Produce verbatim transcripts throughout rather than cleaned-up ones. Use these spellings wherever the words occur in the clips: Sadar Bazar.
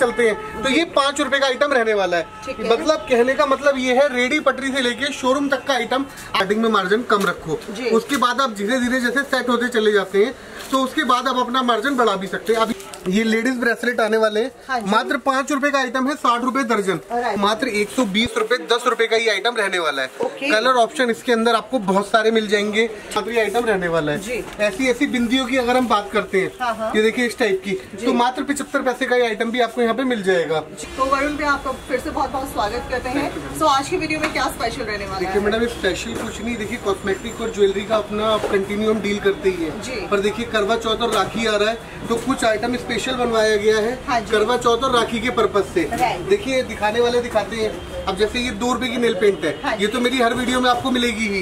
चलते हैं, तो ये पाँच रुपए का आइटम रहने वाला है। मतलब कहने का मतलब ये है रेडी पटरी से लेके शोरूम तक का आइटम स्टार्टिंग में मार्जिन कम रखो, उसके बाद आप धीरे धीरे जैसे सेट होते चले जाते हैं तो उसके बाद आप अपना मार्जिन बढ़ा भी सकते हैं। अभी ये लेडीज ब्रेसलेट आने वाले हैं, हाँ मात्र पाँच रुपए का आइटम है, साठ रुपए दर्जन, मात्र एक सौ बीस रूपए दस रूपए का ये आइटम रहने वाला है। कलर ऑप्शन इसके अंदर आपको बहुत सारे मिल जाएंगे, मात्र ये आइटम रहने वाला है। ऐसी ऐसी बिंदियों की अगर हम बात करते हैं, हाँ हाँ। ये देखिए इस टाइप की, तो मात्र पिछहत्तर पैसे का ये आइटम भी आपको यहाँ पे मिल जाएगा। तो वरुण पे आपका फिर से बहुत बहुत स्वागत करते हैं। तो आज की वीडियो में क्या स्पेशल रहने वाला है? देखिए मैडम स्पेशल कुछ नहीं, देखिए कॉस्मेटिक और ज्वेलरी का अपना कंटिन्यू हम डील करते ही है, पर देखिए करवा चौथ और राखी आ रहा है तो कुछ आइटम स्पेशल बनवाया गया है, हाँ करवा चौथ और राखी के पर्पज से। देखिए दिखाने वाले दिखाते हैं, अब जैसे ये दो रुपए की नेल पेंट है, हाँ ये तो मेरी हर वीडियो में आपको मिलेगी ही,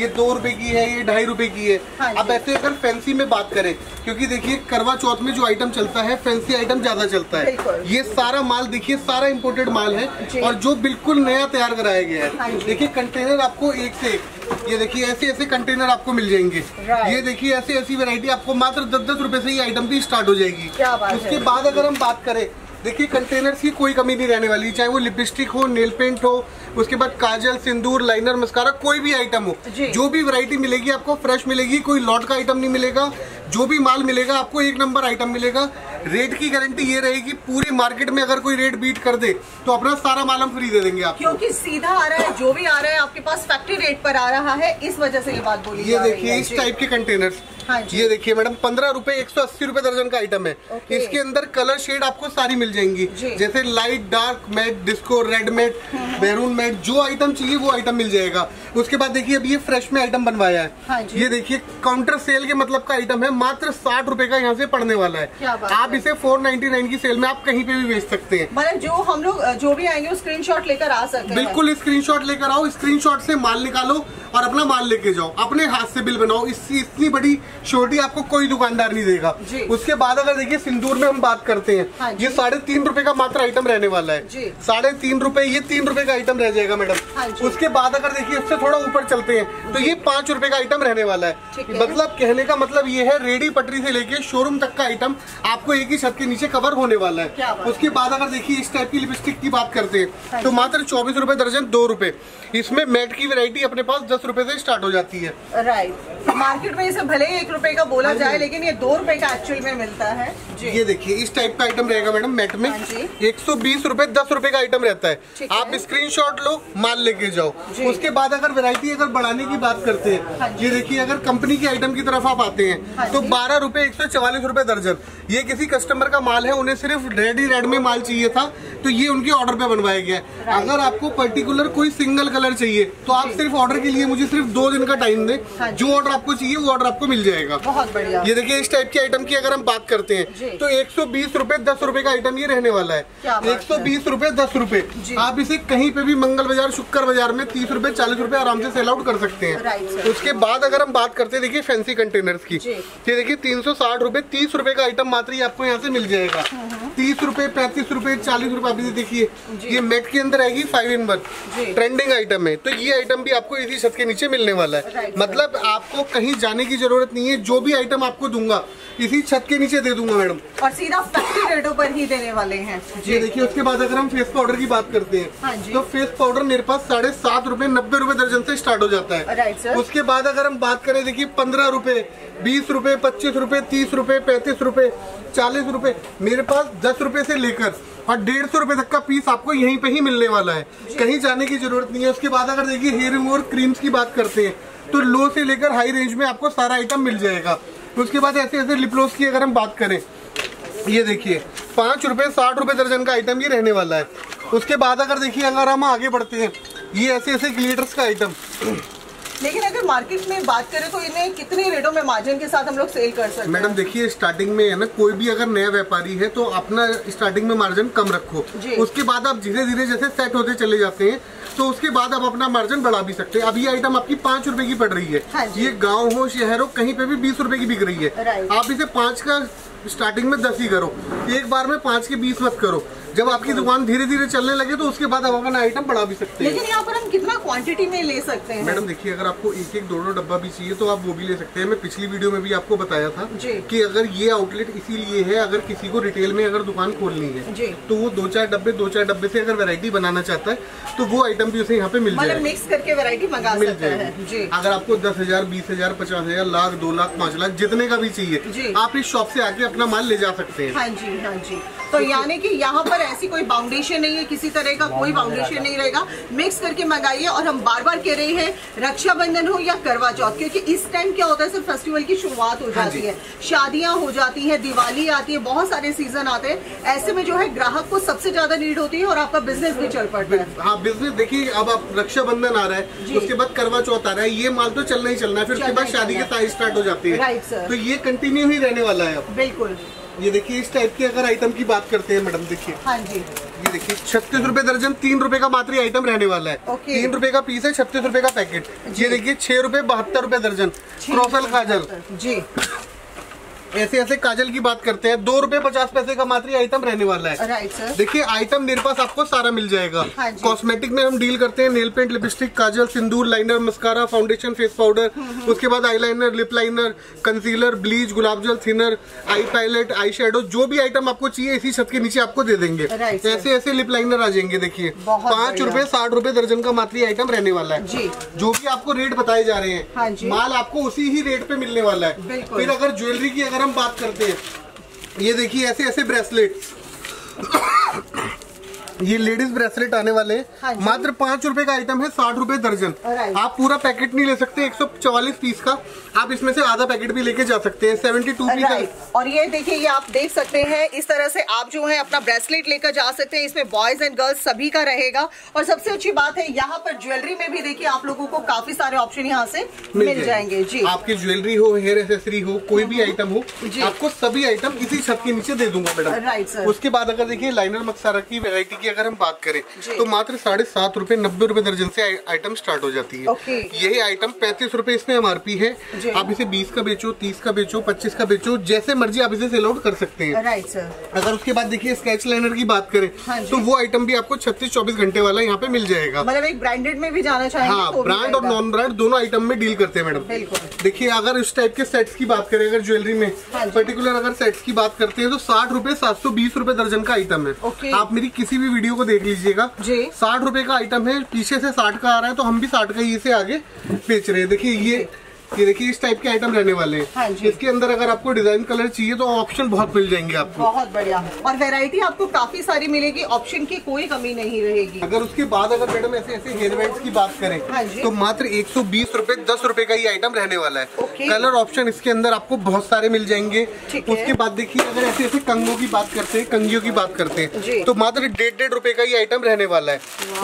ये दो रुपए की है, ये ढाई रुपए की है। हाँ अब ऐसे अगर फैंसी में बात करें, क्योंकि देखिए करवा चौथ में जो आइटम चलता है फैंसी आइटम ज्यादा चलता है, ये सारा माल देखिए सारा इम्पोर्टेड माल है और जो बिल्कुल नया तैयार कराया गया है। देखिए कंटेनर आपको एक से एक, ये देखिए ऐसे ऐसे कंटेनर आपको मिल जाएंगे, ये देखिए ऐसी ऐसी वैरायटी आपको मात्र दस दस रुपए से ये आइटम भी स्टार्ट हो जाएगी। उसके बाद अगर हम बात करें, देखिए कंटेनर्स की कोई कमी नहीं रहने वाली, चाहे वो लिपस्टिक हो, नेल पेंट हो, उसके बाद काजल, सिंदूर, लाइनर, मस्कारा, कोई भी आइटम हो, जो भी वैरायटी मिलेगी आपको फ्रेश मिलेगी, कोई लॉट का आइटम नहीं मिलेगा, जो भी माल मिलेगा आपको एक नंबर आइटम मिलेगा। रेट की गारंटी ये रहेगी पूरे मार्केट में अगर कोई रेट बीट कर दे तो अपना सारा माल हम फ्री दे देंगे आपको, क्योंकि सीधा आ रहा है, जो भी आ रहा है आपके पास फैक्ट्री रेट पर आ रहा है, इस वजह से ये बात बोली। ये देखिए इस टाइप के कंटेनर्स, हाँ ये देखिए मैडम पंद्रह रूपए एक सौ अस्सी रूपए दर्जन का आइटम है। इसके अंदर कलर शेड आपको सारी मिल जाएंगी, जैसे light, dark, matte, disco, red matte, maroon matte, जो आइटम चाहिए वो आइटम मिल जाएगा। उसके बाद देखिए अब ये फ्रेश में आइटम बनवाया है, ये देखिए काउंटर सेल के मतलब का आइटम है, मात्र साठ रूपए का यहाँ से पड़ने वाला है। आप इसे फोर नाइन्टी नाइन की सेल में आप कहीं पे भी बेच सकते हैं, मतलब जो हम लोग जो भी आएंगे स्क्रीन शॉट लेकर आ सकते हैं। बिल्कुल स्क्रीन शॉट लेकर आओ, स्क्रीन शॉट से माल निकालो और अपना माल लेके जाओ, अपने हाथ से बिल बनाओ, इसकी इतनी बड़ी श्योरिटी आपको कोई दुकानदार नहीं देगा। उसके बाद अगर देखिए सिंदूर में हम बात करते हैं, हाँ ये साढ़े तीन रुपए का मात्र आइटम रहने वाला है, साढ़े तीन रुपए, ये तीन रुपए का आइटम रह जाएगा मैडम। हाँ उसके बाद अगर देखिए उससे थोड़ा ऊपर चलते हैं तो ये पाँच रुपए का आइटम रहने वाला है। मतलब कहने का मतलब ये है रेडी पटरी से लेके शोरूम तक का आइटम आपको एक ही छत के नीचे कवर होने वाला है। उसके बाद अगर देखिए इस टाइप की लिपस्टिक की बात करते हैं तो मात्र चौबीस रुपए दर्जन, दो रुपए। इसमें मैट की वैरायटी अपने पास दस रुपए से स्टार्ट हो जाती है। राइट, मार्केट में इसे भले ही एक रुपए का बोला जाए लेकिन ये दो रुपए का एक्चुअल में मिलता है। ये देखिए इस टाइप का आइटम रहेगा मैडम, मैट में एक सौ बीस रूपए दस रुपए का आइटम रहता है। आप स्क्रीनशॉट लो, माल लेके जाओ। उसके बाद अगर वैरायटी अगर बढ़ाने की बात करते हैं, ये देखिए अगर कंपनी के आइटम की तरफ आप आते हैं तो बारह रूपए एक सौ चवालीस रूपए दर्जन। ये किसी कस्टमर का माल है, उन्हें सिर्फ रेडी रेड में माल चाहिए था तो ये उनके ऑर्डर पे बनवाया गया है। अगर आपको पर्टिकुलर कोई सिंगल कलर चाहिए तो आप सिर्फ ऑर्डर के लिए मुझे सिर्फ दो दिन का टाइम दें, जो ऑर्डर आपको चाहिए वो ऑर्डर आपको मिल जाएगा। बहुत बढ़िया। ये देखिए इस टाइप के आइटम की अगर हम बात करते हैं तो एक सौ बीस रूपए दस रूपए का आइटम ये रहने वाला है। एक सौ बीस रूपए दस रूपए, आप इसे कहीं पे भी मंगल बाजार, शुक्र बाजार में तीस रूपए चालीस रूपए आराम से सेल आउट कर सकते हैं। उसके बाद अगर हम बात करते हैं देखिए फैंसी कंटेनर्स की, ये देखिए तीन सौ साठ रूपए तीस रूपए का आइटम मात्र ही आपको यहाँ से मिल जाएगा। तीस रूपए, पैंतीस रूपए, चालीस रूपए। अभी देखिए ये मेट के अंदर आएगी, five in one trending item है तो ये आइटम भी आपको इसी छत के नीचे मिलने वाला है। मतलब आपको कहीं जाने की जरूरत नहीं है, जो भी आइटम आपको दूंगा इसी छत के नीचे दे दूंगा मैडम, और सीधा फैक्ट्री रेटों पर ही देने वाले हैं। ये देखिए उसके बाद अगर हम फेस पाउडर की बात करते हैं, हाँ तो फेस पाउडर मेरे पास साढ़े सात रूपए नब्बे रूपए दर्जन से स्टार्ट हो जाता है। उसके बाद अगर हम बात करें देखिए पंद्रह रूपए, बीस रूपए, पच्चीस रूपए, तीस रूपए, पैंतीस रूपए, चालीस रूपए, मेरे पास दस रूपए से लेकर और डेढ़ सौ रूपये तक का पीस आपको यहीं पे ही मिलने वाला है, कहीं जाने की जरूरत नहीं है। उसके बाद अगर देखिए हेयर रिमूवर क्रीम्स की बात करते हैं तो लो से लेकर हाई रेंज में आपको सारा आइटम मिल जाएगा। उसके बाद ऐसे ऐसे लिपग्लॉस की अगर हम बात करें, ये देखिए पाँच रुपये साठ रुपये दर्जन का आइटम ये रहने वाला है। उसके बाद अगर देखिए अगर हम आगे बढ़ते हैं, ये ऐसे ऐसे ग्लिटर्स का आइटम। लेकिन अगर मार्केट में बात करें तो इन्हें कितने रेटों में मार्जिन के साथ हम लोग सेल कर सकते हैं? मैडम देखिए स्टार्टिंग में है ना, कोई भी अगर नया व्यापारी है तो अपना स्टार्टिंग में मार्जिन कम रखो, उसके बाद आप धीरे धीरे जैसे सेट होते चले जाते हैं तो उसके बाद आप अपना मार्जिन बढ़ा भी सकते हैं। अब ये आइटम आपकी पाँच रुपए की पड़ रही है, हाँ ये गाँव हो, शहर हो, कहीं पे भी बीस रुपए की बिक रही है, आप इसे पाँच का स्टार्टिंग में दस ही करो, एक बार में पाँच के बीस मत करो। जब आपकी दुकान धीरे धीरे चलने लगे तो उसके बाद आप अपना आइटम बढ़ा भी सकते हैं। लेकिन यहाँ पर हम कितना क्वांटिटी में ले सकते हैं? मैडम देखिए, अगर आपको एक एक दो दो डब्बा भी चाहिए तो आप वो भी ले सकते हैं। मैं पिछली वीडियो में भी आपको बताया था कि अगर ये आउटलेट इसीलिए है, अगर किसी को रिटेल में अगर दुकान खोलनी है तो वो दो चार डब्बे दो चार डब्बे से अगर वेरायटी बनाना चाहता है तो वो आइटम भी उसे यहाँ पे मिल जाएगा, मिक्स करके वेरायटी मंगा मिल जाएगी। अगर आपको दस हजार बीस हजार पचास हजार लाख दो लाख पाँच लाख जितने का भी चाहिए आप इस शॉप से आके अपना माल ले जा सकते हैं। हाँ जी, हाँ जी। तो यानी कि यहाँ पर ऐसी कोई बाउंडेशन नहीं है, किसी तरह का कोई बाउंडेशन नहीं रहेगा, मिक्स करके मंगाइए। और हम बार बार कह रहे हैं रक्षाबंधन हो या करवा चौथ, क्योंकि इस टाइम क्या होता है सिर्फ फेस्टिवल की शुरुआत हो जाती है, शादियां हो जाती हैं, दिवाली आती है, बहुत सारे सीजन आते हैं। ऐसे में जो है ग्राहक को सबसे ज्यादा नीड होती है और आपका बिजनेस भी चल पड़ता है। हाँ, बिजनेस देखिए, अब आप रक्षाबंधन आ रहा है, उसके बाद करवा चौथ आ रहा है, ये माल तो चलना ही चलना है, फिर उसके बाद शादी के तारीख स्टार्ट हो जाती है। राइट सर, तो ये कंटिन्यू ही रहने वाला है। बिल्कुल। ये देखिए, इस टाइप के अगर आइटम की बात करते हैं मैडम, देखिए। हाँ जी। ये देखिए, छत्तीस रुपए दर्जन, तीन रुपए का मात्र आइटम रहने वाला है। ओके। तीन रुपए का पीस है, छत्तीस रुपए का पैकेट। ये देखिए, छह रुपए बहत्तर रुपए दर्जन क्रोसल काजल जी। ऐसे ऐसे काजल की बात करते हैं, दो रुपए पचास पैसे का मात्र आइटम रहने वाला है। Right sir. देखिए, आइटम मेरे पास आपको सारा मिल जाएगा। हाँ, कॉस्मेटिक में हम डील करते हैं nail paint, lipstick, kajal, sindoor, liner, mascara, foundation, face powder, उसके बाद eyeliner, lip liner, concealer, bleach, गुलाब जल, thinner, eye palette, eye shadow, जो भी आइटम आपको चाहिए इसी छत के नीचे आपको दे देंगे। ऐसे ऐसे लिप लाइनर आ जाएंगे। देखिए, पाँच रुपए साठ रुपए दर्जन का मात्र आइटम रहने वाला है। जो भी आपको रेट बताए जा रहे हैं माल आपको उसी ही रेट पे मिलने वाला है। फिर अगर ज्वेलरी की हम बात करते हैं, ये देखिए ऐसे ऐसे ब्रेसलेट्स, ये लेडीज ब्रेसलेट आने वाले हैं। हाँ, मात्र पाँच रुपए का आइटम है, साठ रुपए दर्जन। आप पूरा पैकेट नहीं ले सकते, एक सौ चौवालीस पीस का, आप इसमें से आधा पैकेट भी लेके जा सकते हैं, सेवेंटी टू पीस का। और ये देखिए, ये आप देख सकते हैं, इस तरह से आप जो है अपना ब्रेसलेट लेकर जा सकते हैं। इसमें बॉयज एंड गर्ल्स सभी का रहेगा। और सबसे अच्छी बात है, यहाँ पर ज्वेलरी में भी देखिए आप लोगों को काफी सारे ऑप्शन यहाँ से मिल जाएंगे जी। आपकी ज्वेलरी हो, हेयर एक्सेसरी हो, कोई भी आइटम हो, आपको सभी आइटम इसी छत के नीचे दे दूंगा मैडम। Right sir. उसके बाद अगर देखिए लाइनर मक्सारा की वेरायटी की अगर हम बात करें तो मात्र साढ़े सात रुपए नब्बे रुपए दर्जन से आइटम स्टार्ट हो जाती है। यही आइटम पैंतीस रुपए इसमें एमआरपी है। आप इसे बीस का बेचो, तीस का बेचो, पच्चीस का बेचो, जैसे मर्जी आप इसे सेल आउट कर सकते हैं। Right sir. अगर उसके बाद देखिए स्केच लाइनर की बात करें तो वो आइटम भी आपको छत्तीस चौबीस घंटे वाला यहाँ पे मिल जाएगा। मतलब एक ब्रांडेड में भी जाना चाहिए। हाँ, ब्रांड और नॉन ब्रांड दोनों आइटम में डील करते हैं मैडम। देखिए, अगर इस टाइप के सेट्स की बात करें, अगर ज्वेलरी में पर्टिकुलर अगर सेट्स की बात करते हैं तो साठ रुपए सात सौ बीस रुपए दर्जन का आइटम है। आप मेरी किसी भी वीडियो को देख लीजिएगा, साठ रुपए का आइटम है, पीछे से साठ का आ रहा है तो हम भी साठ का ये से आगे बेच रहे हैं। देखिए ये ये देखिए इस टाइप के आइटम रहने वाले हैं। हाँ, इसके अंदर अगर आपको डिजाइन कलर चाहिए तो ऑप्शन बहुत मिल जाएंगे आपको। बहुत बढ़िया। और वैरायटी आपको काफी सारी मिलेगी, ऑप्शन की कोई कमी नहीं रहेगी। अगर उसके बाद अगर मैडम ऐसे ऐसे हेयर बैंड्स की बात करें। हाँ, तो मात्र एक सौ बीस रूपए दस रूपए का ये आइटम रहने वाला है। कलर ऑप्शन इसके अंदर आपको बहुत सारे मिल जाएंगे। उसके बाद देखिए अगर ऐसे ऐसे कंगों की बात करते हैं, कंगियों की बात करते हैं तो मात्र डेढ़ डेढ़ रूपए का ये आइटम रहने वाला है।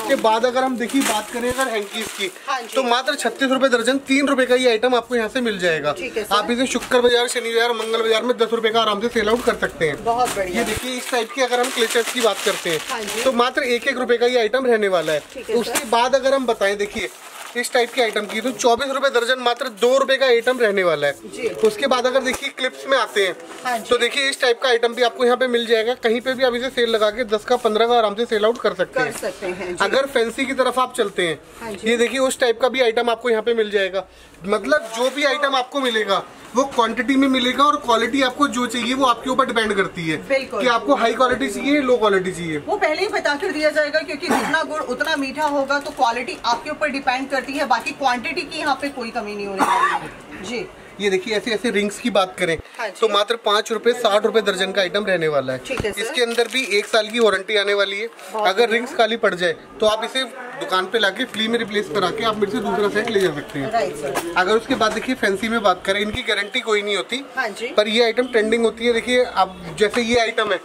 उसके बाद अगर हम देखिए बात करें अगर हैंकीज की तो मात्र छत्तीस रूपए दर्जन तीन रूपए का ये आइटम आपको यहाँ से मिल जाएगा। आप इसे शुक्र बाजार, शनि बाजार, मंगल बाजार में दस रुपए का आराम से सेल आउट कर सकते हैं। बहुत बढ़िया। ये देखिए इस टाइप की अगर हम क्लेचर्स की बात करते हैं तो मात्र एक एक रुपए का ये आइटम रहने वाला है। उसके बाद अगर हम बताएं देखिए इस टाइप के आइटम की तो चौबीस रुपए दर्जन मात्र दो रुपए का आइटम रहने वाला है। उसके बाद अगर देखिए क्लिप्स में आते हैं तो देखिए इस टाइप का आइटम भी आपको यहाँ पे मिल जाएगा। कहीं पे भी आप इसे सेल लगा के दस का पंद्रह का आराम से सेल आउट कर सकते हैं, कर सकते हैं। अगर फैंसी की तरफ आप चलते हैं ये देखिए उस टाइप का भी आइटम आपको यहाँ पे मिल जाएगा। मतलब जो भी आइटम आपको मिलेगा वो क्वांटिटी में मिलेगा और क्वालिटी आपको जो चाहिए वो आपके ऊपर डिपेंड करती है कि आपको हाई क्वालिटी चाहिए लो क्वालिटी चाहिए, वो पहले ही बता कर दिया जाएगा। क्योंकि जितना गुड़ उतना मीठा होगा, तो क्वालिटी आपके ऊपर डिपेंड करती है, बाकी क्वांटिटी की यहाँ पे कोई कमी नहीं होने वाली जी। ये देखिए ऐसे ऐसे रिंग्स की बात करें तो मात्र पाँच रुपए साठ रुपए दर्जन का आइटम रहने वाला है। इसके अंदर भी एक साल की वारंटी आने वाली है। अगर रिंग्स खाली पड़ जाए तो आप इसे दुकान पे लाके फ्री में रिप्लेस करा के आप मेरे से दूसरा सेट ले जा सकते हैं। अगर उसके बाद देखिए फैंसी में बात करें, इनकी गारंटी कोई नहीं होती। हाँ, पर ये आइटम ट्रेंडिंग होती है। देखिए आप जैसे ये आइटम है,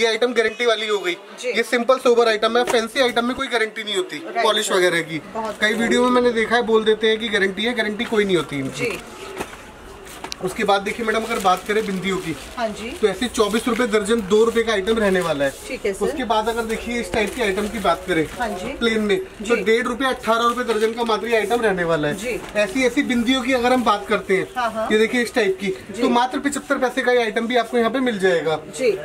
ये आइटम गारंटी वाली हो गई, ये सिंपल सोबर आइटम है। फैंसी आइटम में कोई गारंटी नहीं होती पॉलिश वगैरह की। कई वीडियो में मैंने देखा है बोल देते हैं कि गारंटी है, गारंटी कोई नहीं होती। उसके बाद देखिए मैडम अगर बात करें बिंदियों की, हाँ जी, तो ऐसे चौबीस रुपए दर्जन दो रुपए का आइटम रहने वाला है, ठीक है सर। उसके बाद अगर देखिए इस टाइप के आइटम की बात करें, हाँ जी, प्लेन में तो डेढ़ रुपए अठारह रुपए दर्जन का मात्र आइटम रहने वाला है। ऐसी ऐसी बिंदियों की अगर हम बात करते हैं, ये देखिए इस टाइप की, तो मात्र पिछहत्तर पैसे का ये आइटम भी आपको यहाँ पे मिल जाएगा।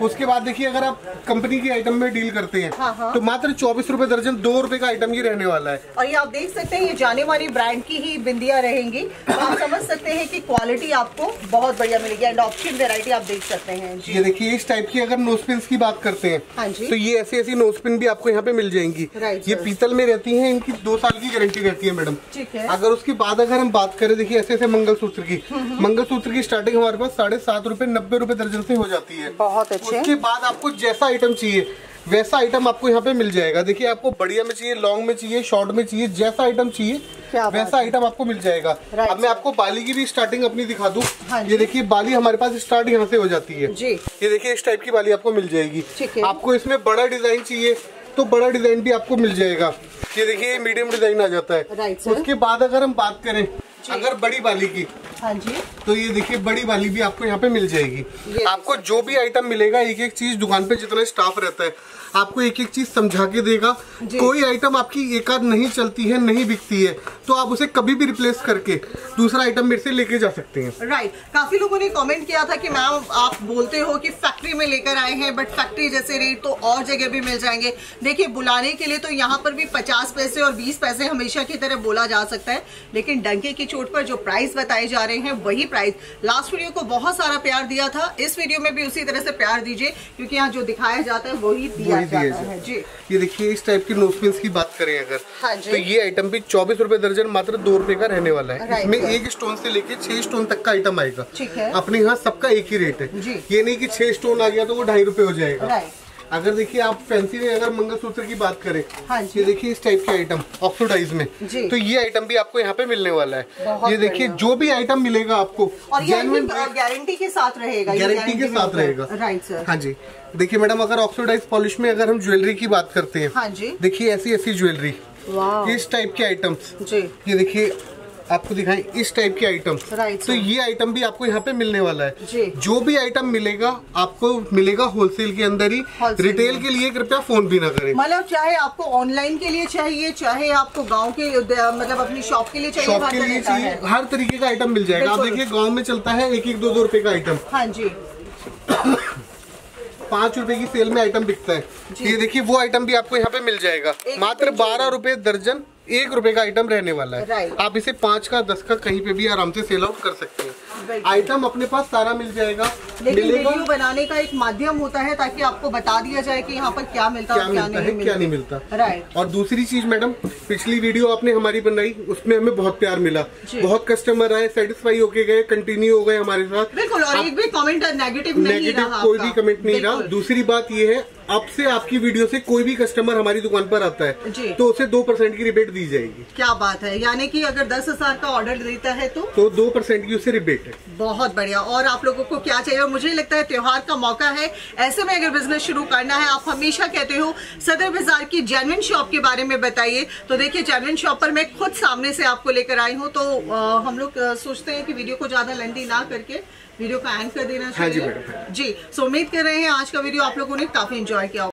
उसके बाद देखिए अगर आप कंपनी के आइटम में डील करते हैं तो मात्र चौबीस रुपए दर्जन दो रुपए का आइटम ये रहने वाला है। और ये आप देख सकते हैं ये जाने वाली ब्रांड की ही बिंदिया रहेंगी, आप समझ सकते हैं कि क्वालिटी आपको बहुत बढ़िया मिलेगी एंड ऑप्शन वेरायटी आप देख सकते हैं। ये देखिए इस टाइप की अगर नोजपिन की बात करते हैं, हाँ जी, तो ये ऐसी ऐसी नोजपिन भी आपको यहाँ पे मिल जाएंगी। ये पीतल में रहती है, इनकी दो साल की गारंटी रहती है मैडम, ठीक है। अगर उसके बाद अगर हम बात करें देखिए ऐसे ऐसे मंगलसूत्र की, मंगलसूत्र की स्टार्टिंग हमारे पास साढ़े सात रुपए नब्बे रुपए दर्जन से हो जाती है। बहुत अच्छे। उसके बाद आपको जैसा आइटम चाहिए वैसा आइटम आपको यहाँ पे मिल जाएगा। देखिए आपको बढ़िया में चाहिए, लॉन्ग में चाहिए, शॉर्ट में चाहिए, जैसा आइटम चाहिए वैसा आइटम आपको मिल जाएगा। अब मैं आपको बाली की भी स्टार्टिंग अपनी दिखा दूं, हाँ, ये देखिए बाली हमारे पास स्टार्ट यहाँ से हो जाती है जी। ये देखिए इस टाइप की बाली आपको मिल जाएगी। आपको इसमें बड़ा डिजाइन चाहिए तो बड़ा डिजाइन भी आपको मिल जाएगा। ये देखिए मीडियम डिजाइन आ जाता है। उसके बाद अगर हम बात करें अगर बड़ी बाली की, हाँ जी, तो ये देखिए बड़ी वाली भी आपको यहाँ पे मिल जाएगी। आपको जो भी आइटम मिलेगा एक एक चीज, दुकान पे जितना स्टाफ रहता है आपको एक एक चीज समझा के देगा। कोई आइटम आपकी एक आध नहीं चलती है, नहीं बिकती है, तो आप उसे कभी भी रिप्लेस करके दूसरा आइटम मेरे से लेके जा सकते हैं। राइट। काफी लोगों ने कमेंट किया था कि मैम आप बोलते हो कि फैक्ट्री में लेकर आए हैं बट फैक्ट्री जैसे रेट तो और जगह भी मिल जाएंगे। देखिए बुलाने के लिए तो यहाँ पर भी पचास पैसे और बीस पैसे हमेशा की तरह बोला जा सकता है, लेकिन डंके की चोट पर जो प्राइस बताए जा रहे हैं वही प्राइस। लास्ट वीडियो को बहुत सारा प्यार दिया था, इस वीडियो में भी उसी तरह से प्यार दीजिए क्योंकि यहाँ जो दिखाया जाता है वही दिया जाता है जी। ये देखिए इस टाइप की नोजपिंस की बात करें अगर, हाँ जी, तो ये आइटम भी चौबीस रुपए दर्जन मात्र दो रुपए का रहने वाला है। इसमें एक स्टोन से लेके छह स्टोन तक का आइटम आएगा, ठीक है। अपने यहाँ सबका एक ही रेट है, ये नहीं की छह स्टोन आ गया तो वो ढाई रुपए हो जाएगा। अगर देखिए आप फैंसी में अगर मंगलसूत्र की बात करें, हाँ जी, ये देखिए इस टाइप के आइटम ऑक्सीडाइज में, तो ये आइटम भी आपको यहाँ पे मिलने वाला है। ये देखिए जो भी आइटम मिलेगा आपको और ये गारंटी के साथ रहेगा, गारंटी के साथ रहेगा। राइट सर, हाँ जी। देखिए मैडम अगर ऑक्सीडाइज पॉलिश में अगर हम ज्वेलरी की बात करते हैं, देखिए ऐसी ऐसी ज्वेलरी, इस टाइप के आइटम्स, ये देखिए आपको दिखाएं इस टाइप के आइटम, तो ये आइटम भी आपको यहाँ पे मिलने वाला है। जो भी आइटम मिलेगा आपको मिलेगा होलसेल के अंदर ही, रिटेल के लिए कृपया फोन भी ना करें। मतलब चाहे आपको ऑनलाइन के लिए चाहिए, चाहे आपको गांव के मतलब अपनी शॉप के लिए चाहिए, शॉप के लिए चाहिए, हर तरीके का आइटम मिल जाएगा। आप देखिए गाँव में चलता है एक एक दो दो रुपए का आइटम, हाँ जी, पाँच रुपए की सेल में आइटम बिकता है। ये देखिए वो आइटम भी आपको यहाँ पे मिल जाएगा मात्र बारह रुपए दर्जन एक रुपए का आइटम रहने वाला है। आप इसे पाँच का दस का कहीं पे भी आराम से सेल आउट कर सकते हैं। आइटम अपने पास सारा मिल जाएगा। लेकिन वीडियो बनाने का एक माध्यम होता है ताकि आपको बता दिया जाए कि यहाँ पर क्या मिलता है, क्या नहीं, क्या नहीं मिलता। राइट। और दूसरी चीज मैडम, पिछली वीडियो आपने हमारी बनाई उसमें हमें बहुत प्यार मिला, बहुत कस्टमर आए, सेटिस्फाई होके गए, कंटिन्यू हो गए हमारे साथ। बिल्कुल। और एक भी कमेंट नेगेटिव कोई भी कमेंट नहीं रहा। दूसरी बात ये है, अब से आपकी वीडियो से कोई भी कस्टमर हमारी दुकान पर आता है तो उसे दो परसेंट की रिबेट दी जाएगी। क्या बात है, यानी कि अगर दस हजार का ऑर्डर देता है तो तो दो परसेंट की उसे रिबेट है। बहुत बढ़िया। और आप लोगों को क्या चाहिए, मुझे लगता है त्योहार का मौका है, ऐसे में अगर बिजनेस शुरू करना है, आप हमेशा कहते हो सदर बाजार की जेन्युइन शॉप के बारे में बताइए, तो देखिए जेन्युइन शॉप पर मैं खुद सामने से आपको लेकर आई हूँ। तो आ, हम लोग सोचते हैं कि वीडियो को ज्यादा लंबी ना करके वीडियो का एंड कर देना चाहिए जी। सो उम्मीद कर रहे हैं आज का वीडियो आप लोगों ने काफी इंजॉय किया।